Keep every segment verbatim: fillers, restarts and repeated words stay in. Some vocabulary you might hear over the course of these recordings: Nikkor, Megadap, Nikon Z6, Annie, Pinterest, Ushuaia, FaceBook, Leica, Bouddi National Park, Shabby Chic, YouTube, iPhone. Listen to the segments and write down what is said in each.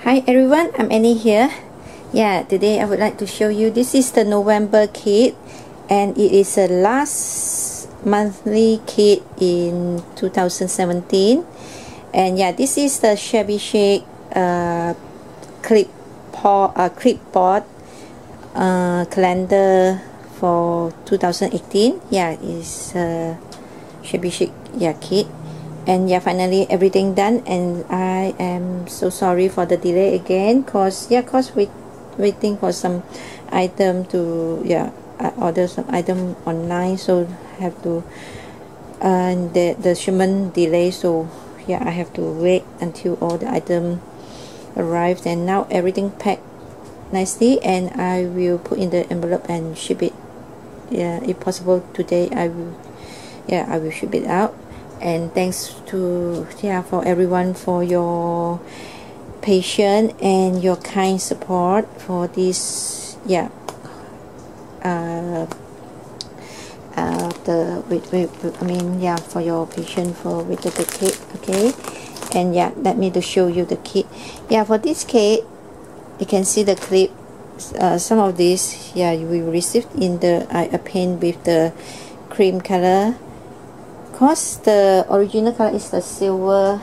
Hi everyone, I'm Annie here. Yeah, today I would like to show you, this is the November kit, and it is the last monthly kit in two thousand seventeen. And yeah, this is the Shabby Chic uh, clip uh, clipboard uh, calendar for two thousand eighteen. Yeah, it's uh, Shabby Chic yeah, kit. And yeah, finally everything done, and I am so sorry for the delay again, cause yeah cause we waiting for some item to yeah I order some item online, so have to and uh, the, the shipment delay, so yeah I have to wait until all the item arrived. And now everything packed nicely, and I will put in the envelope and ship it. Yeah, if possible today I will yeah I will ship it out. And thanks to yeah for everyone for your patience and your kind support for this yeah uh, uh the with, with I mean yeah for your patience for with the kit. Okay, and yeah, let me to show you the kit. Yeah, for this kit you can see the clip. Uh, some of these yeah you will receive in the I uh, paint with the cream color. Because the original color is the silver,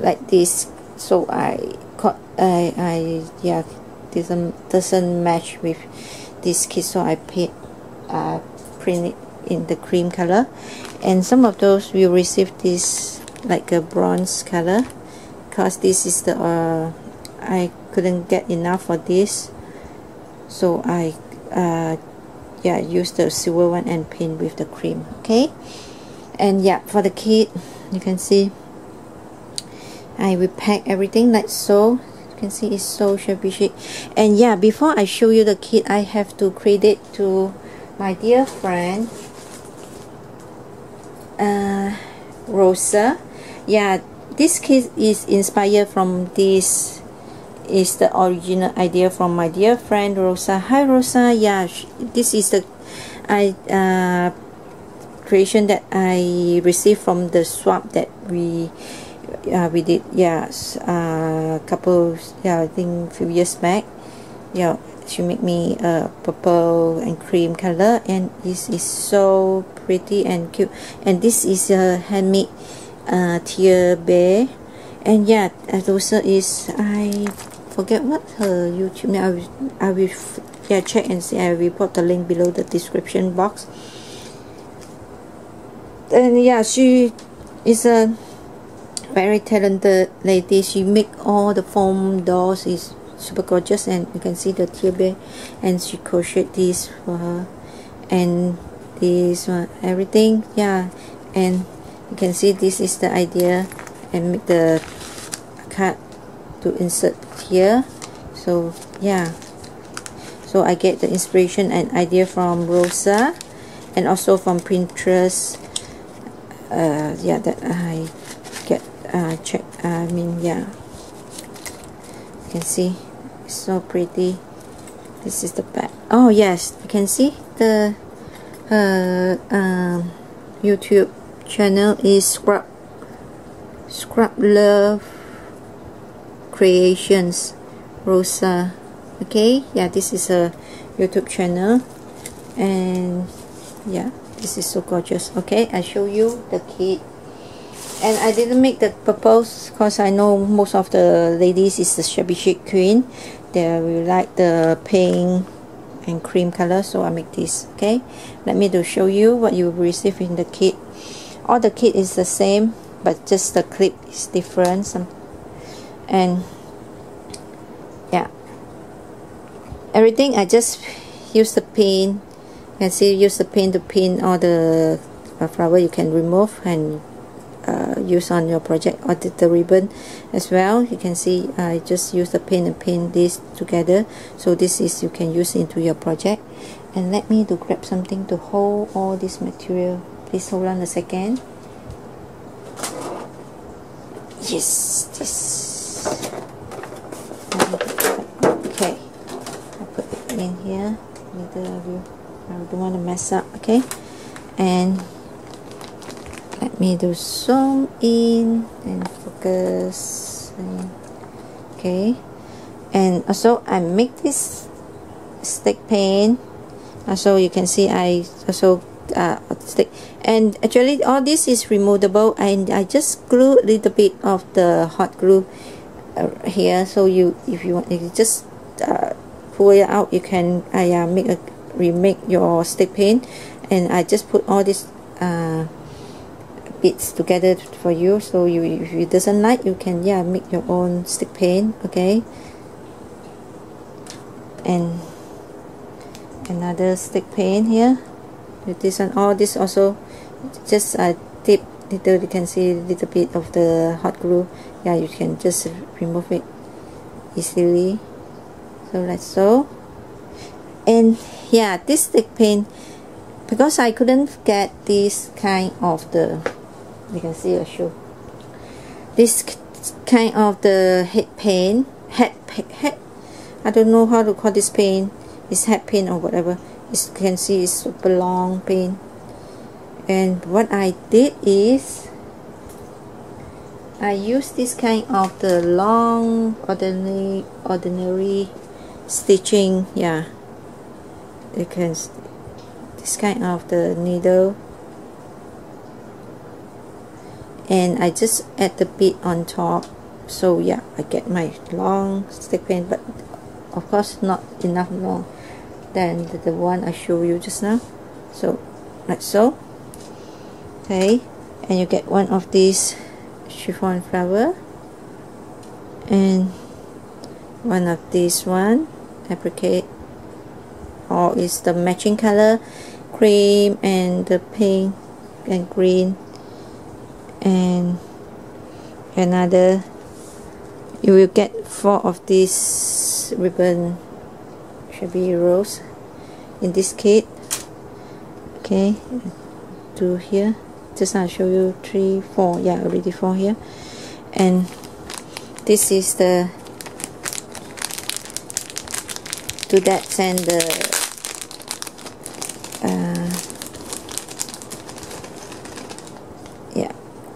like this, so I got I I yeah doesn't doesn't match with this kit, so I paint uh print it in the cream color, and some of those will receive this like a bronze color, because this is the uh I couldn't get enough for this, so I uh. yeah use the silver one and paint with the cream. Okay, and yeah, for the kit you can see I will pack everything like so. You can see it's so Shabby Chic. And yeah, before I show you the kit, I have to credit to my dear friend uh, Rosa. Yeah, this kit is inspired from this is the original idea from my dear friend Rosa. Hi Rosa. Yeah, she, this is the I uh, creation that I received from the swap that we uh, we did yeah uh, couple yeah I think few years back. Yeah, she made me a uh, purple and cream color, and this is so pretty and cute. And this is a handmade uh, tear bear. And yeah, Rosa is I forget what her YouTube name. I will, I will yeah check and see. I will put the link below the description box. And yeah, she is a very talented lady. She make all the foam dolls. Is super gorgeous, and you can see the tiara, and she crocheted this for her, and this one, everything. Yeah, and you can see this is the idea, and make the card to insert here. So yeah, so I get the inspiration and idea from Rosa, and also from Pinterest. Uh, yeah, that I get uh, check. I mean, yeah, you can see it's so pretty. This is the back. Oh yes, you can see the her uh, um, YouTube channel is Scrub Scrub Love Creations Rosa. Okay, yeah, this is a YouTube channel, and yeah, this is so gorgeous. Okay, I show you the kit, and I didn't make the purpose because I know most of the ladies is the Shabby Chic queen. They will like the pink and cream color, so I make this. Okay, let me to show you what you will receive in the kit. All the kit is the same, but just the clip is different. Some and yeah, everything I just use the pin. You can see use the pin to pin all the flower. You can remove and uh, use on your project, or the, the ribbon as well. You can see I just use the pin and pin this together. So this is you can use into your project. And let me to grab something to hold all this material. Please hold on a second. Yes, this. Okay, I put it in here. Neither of you, I don't want to mess up. Okay, and let me do zoom in and focus. And okay. And also I make this stick paint, so you can see I also uh, stick, and actually all this is removable, and I just glue a little bit of the hot glue uh, here, so you if you want, if you just uh, pull it out, you can I uh, make a remake your stick paint, and I just put all these uh, bits together for you, so you if you doesn't like, you can yeah make your own stick paint, okay. And another stick paint here with this, and all this also just a uh, tip little, you can see a little bit of the hot glue, yeah, you can just remove it easily, so like so. And yeah, this stick paint, because I couldn't get this kind of the, you can see a shoe, this kind of the head paint, head head I don't know how to call this paint, it's head paint or whatever. As you can see, it's super long paint. And what I did is I used this kind of the long ordinary ordinary stitching, yeah, you can this kind of the needle, and I just add the bit on top, so yeah, I get my long stick paint, but of course not enough long than the one I showed you just now, so like so, okay. And you get one of these chiffon flower and one of this one applique, or oh, is the matching color cream and the pink and green, and another you will get four of these ribbon, should be rose in this kit, okay. Two here, just I'll show you three, four, yeah, already four here. And this is the to that send the uh, yeah,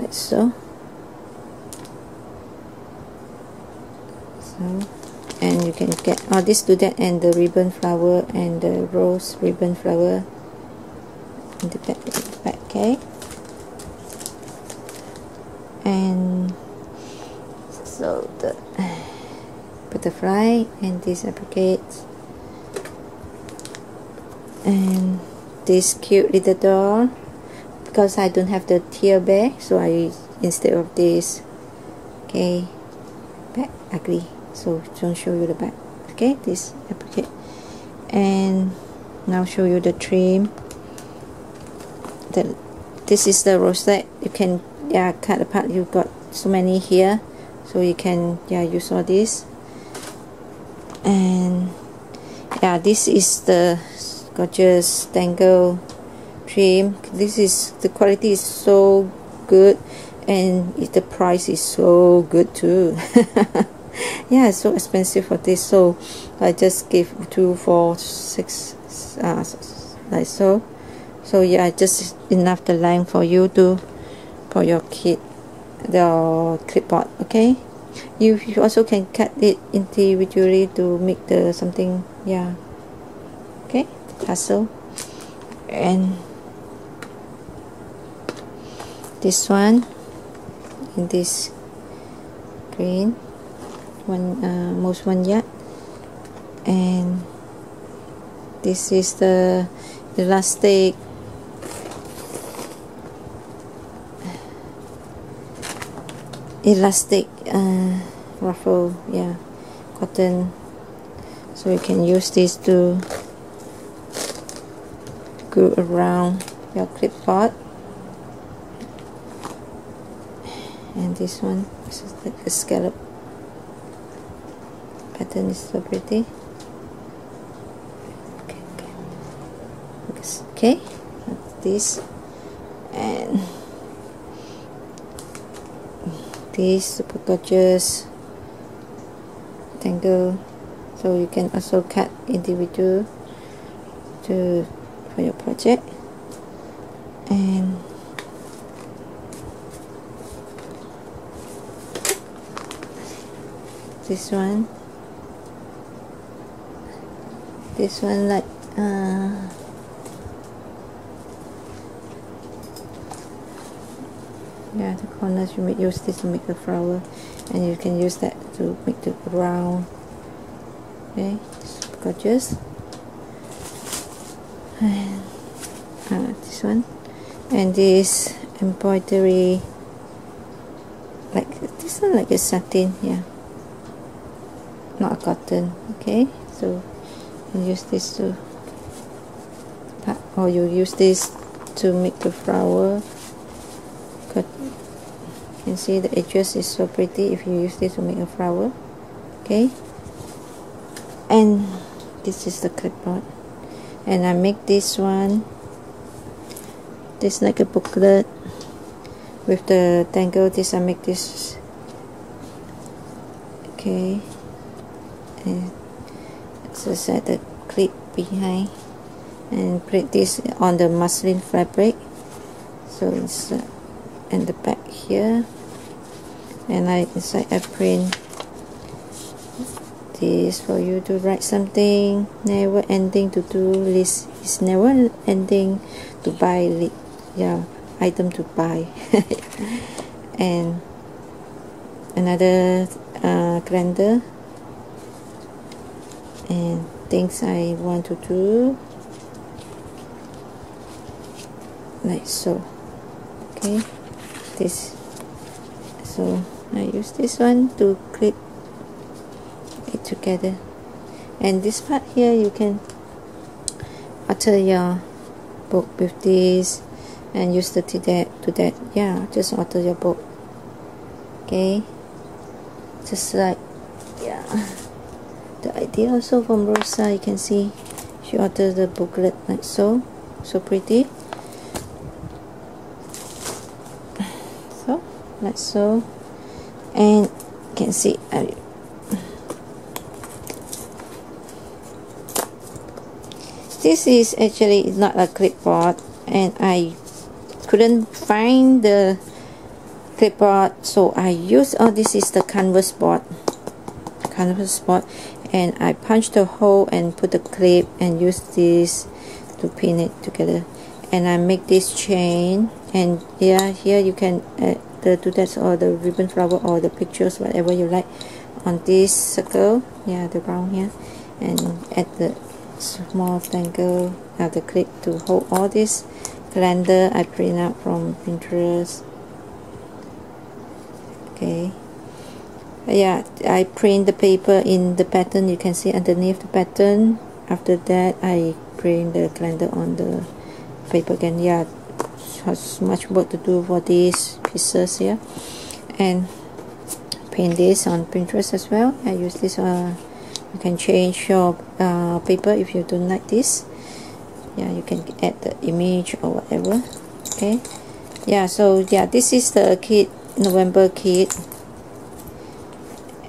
like so. So, and you can get all this to that, and the ribbon flower and the rose ribbon flower in the back, in the back, okay. And so the butterfly and this applique, and this cute little doll, because I don't have the tear bag, so I instead of this, okay, back ugly, so don't show you the back, okay, this applique. And now show you the trim, the this is the rosette, you can yeah cut apart, you've got so many here, so you can yeah use all this. And yeah, this is the gorgeous dangle trim, this is the quality is so good, and the price is so good too. Yeah, it's so expensive for this, so I just give two, four, six, uh, like so. So yeah, just enough the length for you to for your kit, the clipboard, okay. You, you also can cut it individually to make the something, yeah, okay, tassel. And this one in this green one, uh, most one yard. And this is the elastic, elastic uh, ruffle, yeah, cotton, so you can use this to glue around your clipboard. And this one, this is like a scallop pattern, is so pretty. Okay, okay, okay. This and this super gorgeous tangle, so you can also cut individual to for your project. And this one, this one like uh, yeah, the corners you may use this to make a flower, and you can use that to make the round. Okay, it's gorgeous. And uh, this one, and this embroidery, like this one, like a satin, yeah, not a cotton. Okay, so you can use this to part, or you use this to make the flower. Cut. You can see the edges is so pretty if you use this to make a flower. Okay, and this is the clipboard. And I make this one, this like a booklet with the tangle. This I make this, okay, and so set the clip behind and put this on the muslin fabric. So it's uh, in the back here, and I inside I print this for you to write something. Never ending to do list. It's never ending to buy li yeah item to buy. And another uh, calendar and things I want to do, like so. Okay, this, so I use this one to clip it together, and this part here you can alter your book with this and use the to that to that yeah, just alter your book. Okay, just like, yeah, the idea also from Rosa. You can see she altered the booklet like so, so pretty, so like so. And you can see I this is actually not a clipboard, and I couldn't find the clipboard, so I used, oh, this is the canvas board, canvas board, and I punched the hole and put the clip and use this to pin it together. And I make this chain, and yeah, here you can add the doodads or the ribbon flower or the pictures, whatever you like, on this circle, yeah, the round here, and add the small tangle of the clip to hold all this. Calendar I print out from Pinterest. Okay, yeah, I print the paper in the pattern. You can see underneath the pattern. After that, I print the calendar on the paper again. Yeah, has much work to do for these pieces here, and paint this on Pinterest as well. I use this uh, you can change your uh, paper if you don't like this. Yeah, you can add the image or whatever. Okay, yeah, so yeah, this is the kit, November kit,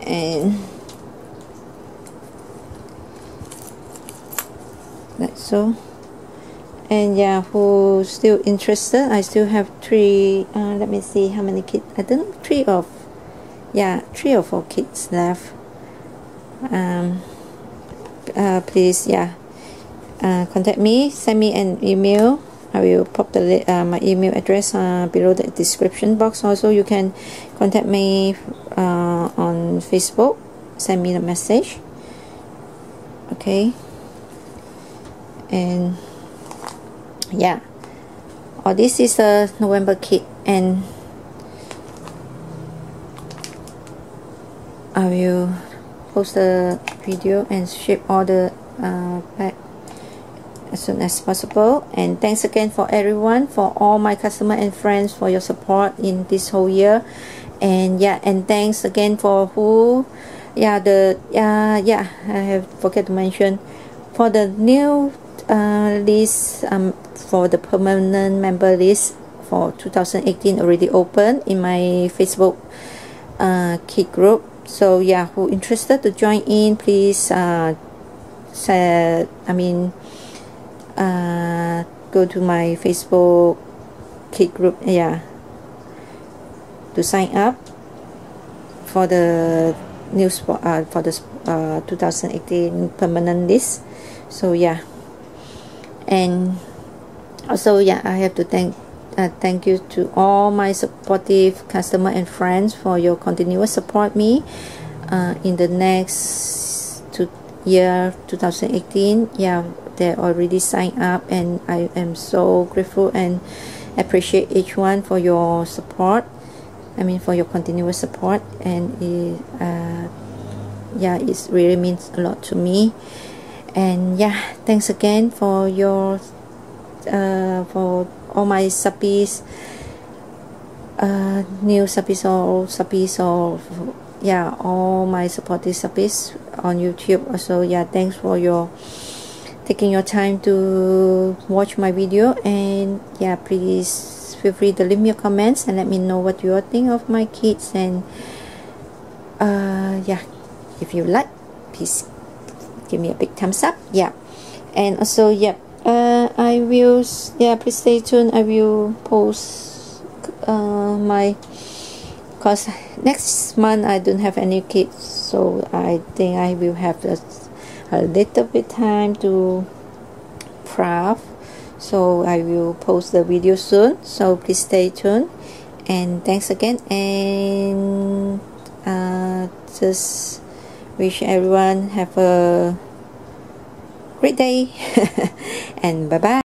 and like so. And yeah, who still interested, I still have three, uh, let me see how many kits. I don't know, three of, yeah, three or four kits left. Um, uh, please, yeah, uh, contact me, send me an email. I will pop the uh, my email address uh, below the description box. Also, you can contact me uh, on Facebook, send me a message. Okay, and yeah, oh, this is a November kit, and I will post the video and ship all the uh, pack as soon as possible. And thanks again for everyone, for all my customer and friends, for your support in this whole year. And yeah, and thanks again for who, yeah, the uh, yeah, I have forget to mention for the new uh, list, um, for the permanent member list for two thousand eighteen already open in my Facebook uh, kit group. So yeah, who interested to join in, please uh, say, I mean uh, go to my Facebook kit group, yeah, to sign up for the news for, uh, for this uh, twenty eighteen permanent list. So yeah, and also yeah, I have to thank uh, thank you to all my supportive customer and friends for your continuous support me uh, in the next two year twenty eighteen. Yeah, they already signed up, and I am so grateful and appreciate each one for your support. I mean, for your continuous support, and it, uh, yeah, it really means a lot to me. And yeah, thanks again for your uh, for all my subbies, uh, new subbies or subbies or yeah, all my supportive subbies on YouTube. Also, yeah, thanks for your taking your time to watch my video, and yeah, please feel free to leave me your comments and let me know what you think of my kids. And uh, yeah, if you like, please give me a big thumbs up. Yeah, and also yeah, uh, I will yeah please stay tuned. I will post uh, my, because next month I don't have any kids, so I think I will have a a little bit time to craft, so I will post the video soon, so please stay tuned. And thanks again, and uh, just wish everyone have a great day and bye bye.